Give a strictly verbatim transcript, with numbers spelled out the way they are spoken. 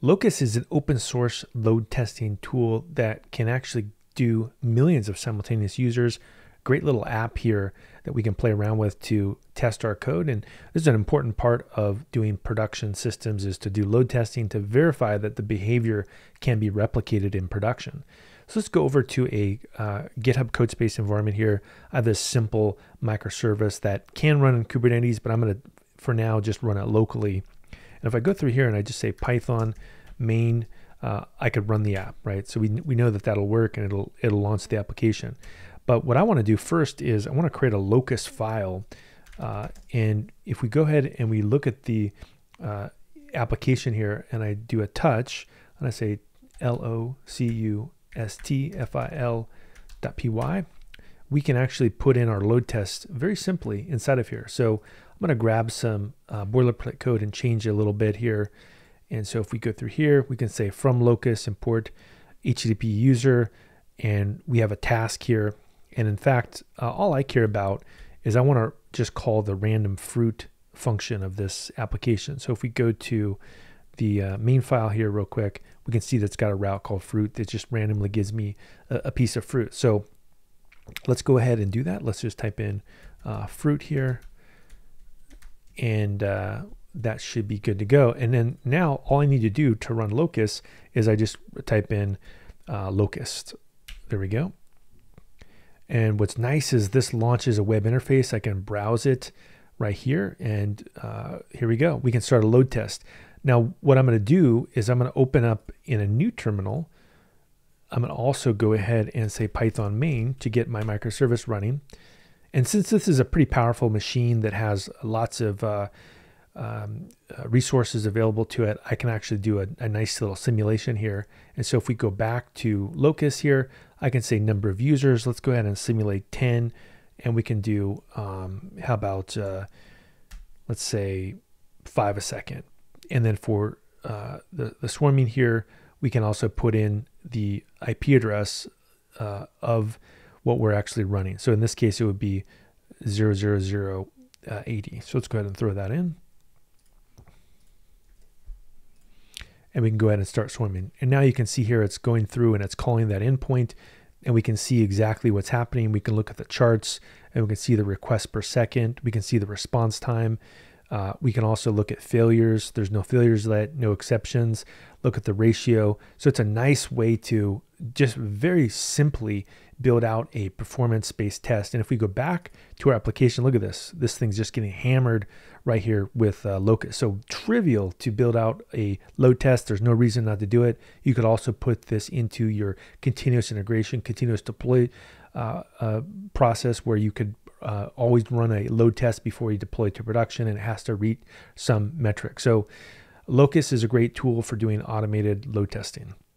Locust is an open source load testing tool that can actually do millions of simultaneous users. Great little app here that we can play around with to test our code. And this is an important part of doing production systems, is to do load testing to verify that the behavior can be replicated in production. So let's go over to a uh, GitHub Codespace environment here. I have this simple microservice that can run in Kubernetes, but I'm going to, for now, just run it locally. And if I go through here and I just say Python main, uh, I could run the app, right? So we, we know that that'll work and it'll, it'll launch the application. But what I want to do first is I want to create a locust file. Uh, and if we go ahead and we look at the uh, application here, and I do a touch, and I say L O C U S T F I L dot P Y, we can actually put in our load test very simply inside of here. So I'm going to grab some uh, boilerplate code and change it a little bit here. And so if we go through here, we can say from locust import H T T P user, and we have a task here. And in fact, uh, all I care about is I want to just call the random fruit function of this application. So if we go to the uh, main file here real quick, we can see that's got a route called fruit that just randomly gives me a, a piece of fruit. So let's go ahead and do that. Let's just type in uh, fruit here, and uh, that should be good to go. And then now all I need to do to run locust is I just type in uh, locust. There we go. And what's nice is this launches a web interface. I can browse it right here, and uh, here we go. We can start a load test. Now, what I'm going to do is I'm going to open up in a new terminal. I'm going to also go ahead and say Python main to get my microservice running. And since this is a pretty powerful machine that has lots of uh, um, resources available to it, I can actually do a, a nice little simulation here. And so if we go back to Locust here, I can say number of users. Let's go ahead and simulate ten. And we can do, um, how about, uh, let's say, five a second. And then for uh, the, the swarming here, we can also put in the I P address uh, of what we're actually running. So in this case, it would be zero zero zero eighty. So let's go ahead and throw that in. And we can go ahead and start swarming. And now you can see here it's going through and it's calling that endpoint. And we can see exactly what's happening. We can look at the charts, and we can see the requests per second. We can see the response time. Uh, we can also look at failures. There's no failures let, no exceptions. Look at the ratio. So it's a nice way to just very simply build out a performance-based test. And if we go back to our application, look at this. This thing's just getting hammered right here with uh, Locust. So trivial to build out a load test. There's no reason not to do it. You could also put this into your continuous integration, continuous deploy uh, uh, process, where you could Uh, always run a load test before you deploy to production, and it has to reach some metric. So Locust is a great tool for doing automated load testing.